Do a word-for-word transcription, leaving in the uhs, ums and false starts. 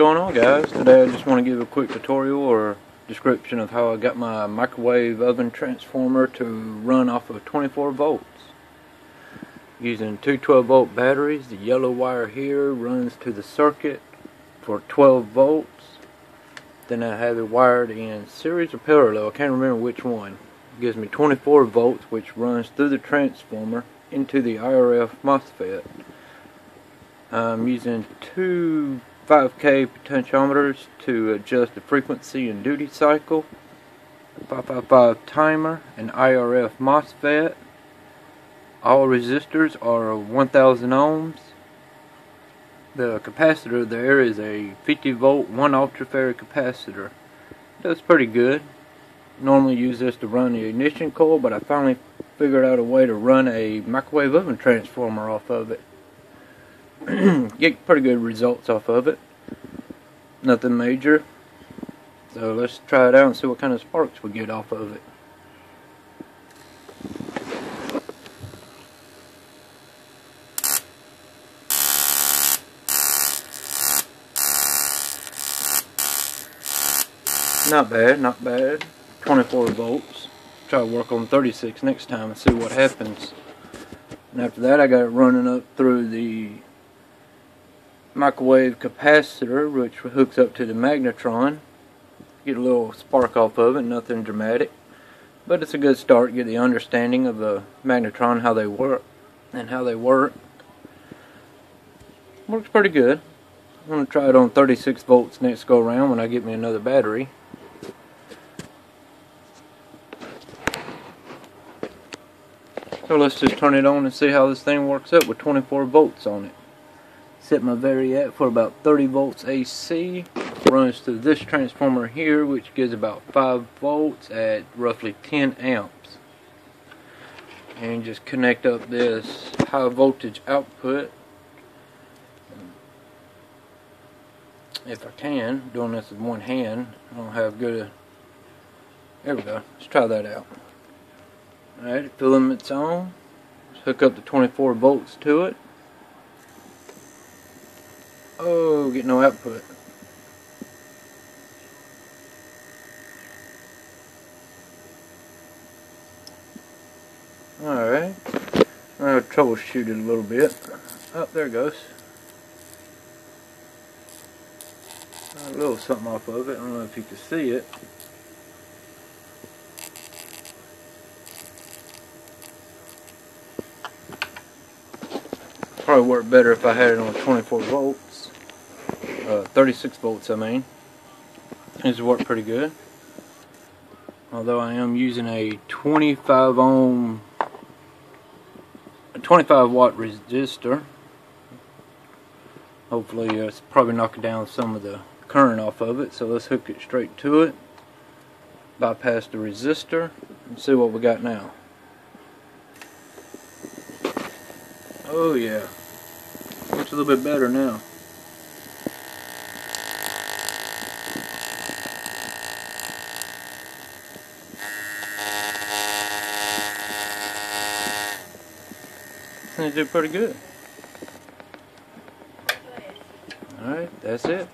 going on, guys? Today I just want to give a quick tutorial or description of how I got my microwave oven transformer to run off of twenty-four volts using two twelve volt batteries. The yellow wire here runs to the circuit for twelve volts. Then I have it wired in series or parallel, I can't remember which one. It gives me twenty-four volts, which runs through the transformer into the I R F MOSFET. I'm using two five K potentiometers to adjust the frequency and duty cycle, a five five five timer, an I R F MOSFET. All resistors are one thousand ohms. The capacitor there is a fifty volt one ultrafarad capacitor. That's pretty good. Normally use this to run the ignition coil, but I finally figured out a way to run a microwave oven transformer off of it. Get pretty good results off of it. Nothing major. So let's try it out and see what kind of sparks we get off of it. Not bad, not bad. twenty-four volts. Try to work on thirty-six next time and see what happens. And after that I got it running up through the microwave capacitor, which hooks up to the magnetron. Get a little spark off of it, nothing dramatic, but it's a good start. Get the understanding of the magnetron, how they work and how they work. Works pretty good. I'm going to try it on thirty-six volts next go around when I get me another battery. So let's just turn it on and see how this thing works up with twenty-four volts on it. Set my variac for about thirty volts A C. Runs through this transformer here, which gives about five volts at roughly ten amps. And just connect up this high voltage output. If I can, doing this with one hand, I don't have good. There we go. Let's try that out. Alright, filament's on. Let's hook up the twenty-four volts to it. Oh, get no output. Alright. I'll troubleshoot it a little bit. Oh, there it goes. A little something off of it. I don't know if you can see it. Probably work better if I had it on twenty-four volts. Uh, thirty-six volts, I mean. This worked pretty good. Although I am using a twenty-five ohm, a twenty-five watt resistor. Hopefully, uh, it's probably knocking down some of the current off of it. So let's hook it straight to it, bypass the resistor, and see what we got now. Oh yeah, looks a little bit better now. They did pretty good. Alright, that's it.